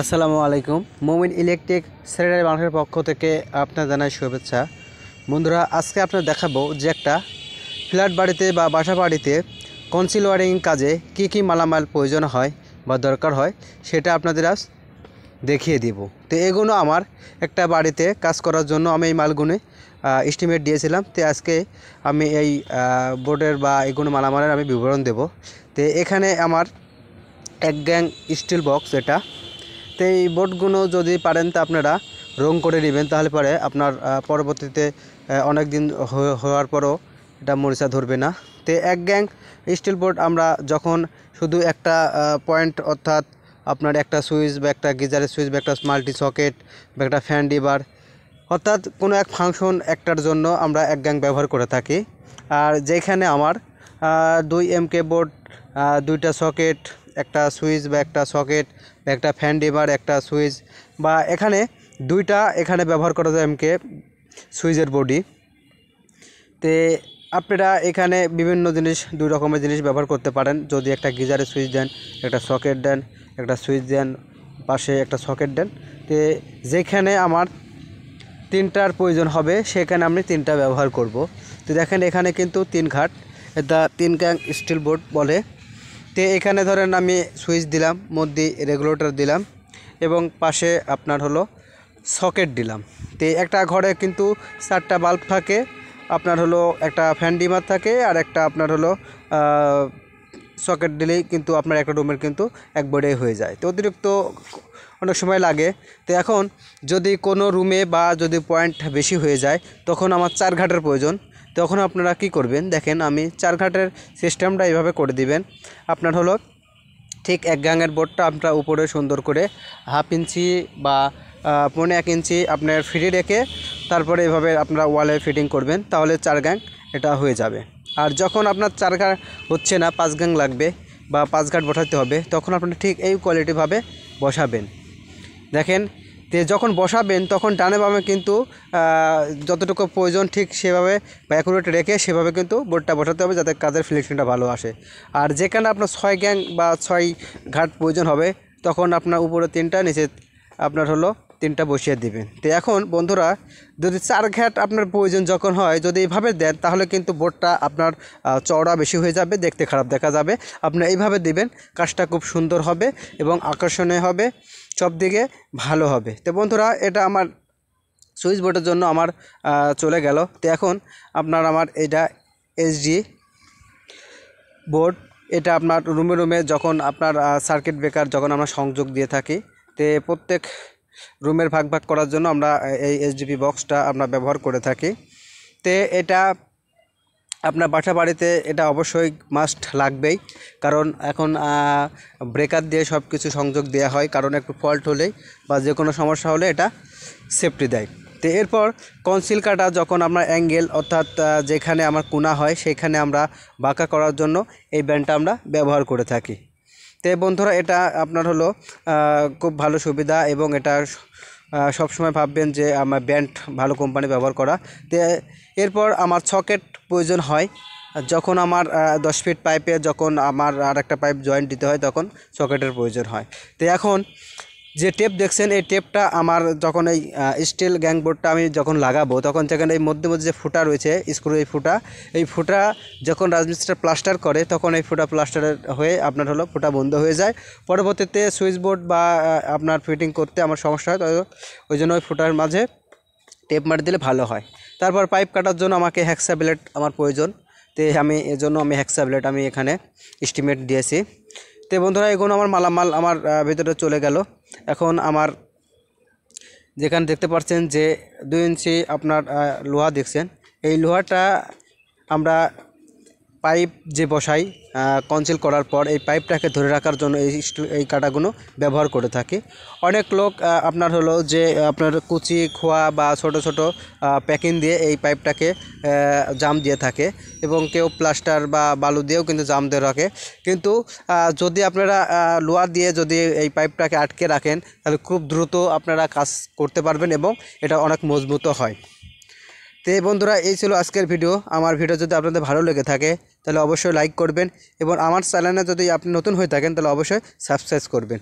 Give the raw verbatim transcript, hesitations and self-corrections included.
আসসালামু আলাইকুম মোমিন ইলেকট্রিক সেরেনারি বাংলার পক্ষ থেকে আপনাদের জানাই শুভেচ্ছা। বন্ধুরা, আজকে আপনাদের দেখাবো যে একটা ফ্ল্যাট বাড়িতে বা বাসা বাড়িতে কনসিল ওয়ারিং কাজে কি কি মালামাল প্রয়োজন হয় বা দরকার হয় সেটা আপনাদের আজ দেখিয়ে দেব। তো এগুলো আমার একটা বাড়িতে কাজ করার জন্য আমি এই মালগুনে এস্টিমেট দিয়েছিলাম। তো আজকে আমি এই বোর্ডের বা এগুলো মালামালের আমি বিবরণ দেব। তো এখানে আমার এক গ্যাং স্টিল বক্স, এটা তো এই বোর্ডগুলো যদি পারেন তা আপনারা রং করে নেবেন, তাহলে পরে আপনার পরবর্তীতে অনেক দিন হওয়ার পরও এটা মরিচা ধরবে না। তো এক গ্যাং স্টিল বোর্ড আমরা যখন শুধু একটা পয়েন্ট অর্থাৎ আপনার একটা সুইচ বা একটা গিজারের সুইচ বা একটা মাল্টি সকেট বা একটা ফ্যান ডিবার অর্থাৎ কোনো এক ফাংশন একটার জন্য আমরা এক গ্যাং ব্যবহার করে থাকি। আর যেখানে আমার দুই এম কে বোর্ড, দুইটা সকেট, একটা সুইচ বা একটা সকেট বা একটা ফ্যান ডিবার, একটা সুইচ বা এখানে দুইটা এখানে ব্যবহার করা যায় এমকে সুইচের বডি। তে আপনারা এখানে বিভিন্ন জিনিস দুই রকমের জিনিস ব্যবহার করতে পারেন। যদি একটা গিজারের সুইচ দেন, একটা সকেট দেন, একটা সুইচ দেন, পাশে একটা সকেট দেন। তে যেখানে আমার তিনটার প্রয়োজন হবে সেখানে আমি তিনটা ব্যবহার করব। তো দেখেন এখানে কিন্তু তিন ঘাট, এটা তিন গ্যাং স্টিল বোর্ড বলে। তে এখানে ধরেন আমি সুইচ দিলাম, মধ্যে রেগুলেটর দিলাম এবং পাশে আপনার হলো সকেট দিলাম। তে একটা ঘরে কিন্তু চারটা বাল্ব থাকে, আপনার হলো একটা ফ্যান ডিমার থাকে আর একটা আপনার হলো সকেট দিলেই কিন্তু আপনার একটা রুমের কিন্তু একবারে হয়ে যায়। তো অতিরিক্ত অনেক সময় লাগে। তো এখন যদি কোনো রুমে বা যদি পয়েন্ট বেশি হয়ে যায় তখন আমার চার ঘাটের প্রয়োজন। তখন আপনারা কি করবেন, দেখেন আমি চার ঘাটের সিস্টেমটা এইভাবে করে দিবেন। আপনার হলো ঠিক এক গ্যাংয়ের বোর্ডটা আপনার উপরে সুন্দর করে হাফ ইঞ্চি বা পৌনে এক ইঞ্চি আপনার ফ্রি রেখে তারপরে এভাবে আপনারা ওয়ালে ফিটিং করবেন, তাহলে চার গ্যাং এটা হয়ে যাবে। আর যখন আপনার চার ঘাট হচ্ছে না, পাঁচ গ্যাং লাগবে বা পাঁচ ঘাট বসাতে হবে, তখন আপনারা ঠিক এই কোয়ালিটিভাবে বসাবেন। দেখেন তে যখন বসাবেন তখন ডানে বামে কিন্তু যতটুকু প্রয়োজন ঠিক সেভাবে অ্যাকুরেট রেখে সেভাবে কিন্তু বোর্ডটা বসাতে হবে, যাতে কাজের ফিনিশিংটা ভালো আসে। আর যেখানে আপনার ছয় গ্যাং বা ছয় ঘাট প্রয়োজন হবে তখন আপনার উপরে তিনটা, নিচে আপনার হলো তিনটা বসিয়ে দিবেন। তো এখন বন্ধুরা, যদি চার ঘাট আপনার প্রয়োজন যখন হয়, যদি এইভাবে দেন তাহলে কিন্তু বোর্ডটা আপনার চওড়া বেশি হয়ে যাবে, দেখতে খারাপ দেখা যাবে। আপনি এইভাবে দিবেন, কাজটা খুব সুন্দর হবে এবং আকর্ষণীয় হবে, সব দিকে ভালো হবে। তো বন্ধুরা, এটা আমার সুইচ বোর্ডের জন্য আমার চলে গেল। তো এখন আপনার আমার এটা এসডি বোর্ড, এটা আপনার রুমে রুমে যখন আপনার সার্কিট ব্রেকার যখন আমরা সংযোগ দিয়ে থাকি, তে প্রত্যেক রুমের ভাগ ভাগ করার জন্য আমরা এই এসডিপি বক্সটা আমরা ব্যবহার করে থাকি। তে এটা আপনার বাসা বাড়িতে এটা অবশ্যই মাস্ট লাগবেই, কারণ এখন ব্রেকার দিয়ে সব কিছু সংযোগ দেওয়া হয়, কারণ একটু ফল্ট হলেই বা যে কোনো সমস্যা হলে এটা সেফটি দেয়। তো এরপর কনসিল কাটা, যখন আমরা অ্যাঙ্গেল অর্থাৎ যেখানে আমার কোনা হয় সেখানে আমরা বাঁকা করার জন্য এই ব্যান্ডটা আমরা ব্যবহার করে থাকি। তো বন্ধুরা, এটা আপনার হলো খুব ভালো সুবিধা এবং এটা সবসময় ভাববেন যে আমার ব্যান্ড ভালো কোম্পানি ব্যবহার করা। তো এরপর আমার সকেট প্রয়োজন হয়, যখন আমার দশ ফিট পাইপে যখন আমার আর একটা পাইপ জয়েন্ট দিতে হয় তখন সকেটের প্রয়োজন হয়। তো এখন যে টেপ দেখছেন, এই টেপটা আমার যখন এই স্টিল গ্যাং বোর্ডটা আমি যখন লাগাবো তখন সেখানে এই মধ্যে মধ্যে যে ফুটা রয়েছে স্ক্রু, এই ফুটা এই ফুটা যখন রাজমিস্ত্রি প্লাস্টার করে তখন এই ফুটা প্লাস্টার হয়ে আপনার হলো ফুটা বন্ধ হয়ে যায়। পরবর্তীতে সুইচ বোর্ড বা আপনার ফিটিং করতে আমার সমস্যা হয়, তাই ওই জন্য ওই ফুটার মাঝে টেপ মারি দিলে ভালো হয়। তারপর পাইপ কাটার জন্য আমাকে হ্যাক্সা ব্লেড আমার প্রয়োজন। তো আমি এজন্য আমি হ্যাক্সা ব্লেড আমি এখানে এস্টিমেট দিয়েছি। তো বন্ধুরা, এগুলো আমার মালামাল আমার ভিতরে চলে গেল। এখন আমার যেখানে দেখতে পাচ্ছেন যে দুই ইঞ্চি আপনার লোহা দেখছেন, এই লোহাটা আমরা পাইপ যে বসাই কনসিল করার পর এই পাইপটাকে ধরে রাখার জন্য এই এই কাঁটাগুলো ব্যবহার করে থাকি। অনেক লোক আপনার হলো যে আপনার কুচি খোয়া বা ছোট ছোট প্যাকিং দিয়ে এই পাইপটাকে জাম দিয়ে থাকে এবং কেউ প্লাস্টার বা বালু দিয়েও কিন্তু জাম দিয়ে রাখে। কিন্তু যদি আপনারা লোহা দিয়ে যদি এই পাইপটাকে আটকে রাখেন তাহলে খুব দ্রুত আপনারা কাজ করতে পারবেন এবং এটা অনেক মজবুত হয়। তো বন্ধুরা, এই ছিল আজকের ভিডিও। আমার ভিডিও যদি আপনাদের ভালো লেগে থাকে তাহলে অবশ্যই লাইক করবেন এবং আমার চ্যানেলে যদি আপনি নতুন হয়ে থাকেন তাহলে অবশ্যই সাবস্ক্রাইব করবেন।